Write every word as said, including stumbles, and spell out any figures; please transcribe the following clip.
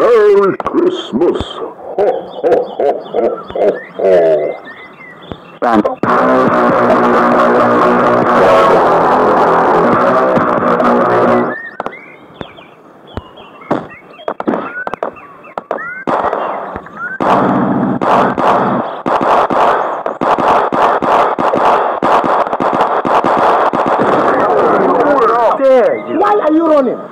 Merry Christmas! Ho, ho, ho, ho, ho, ho. There you. Why are you running?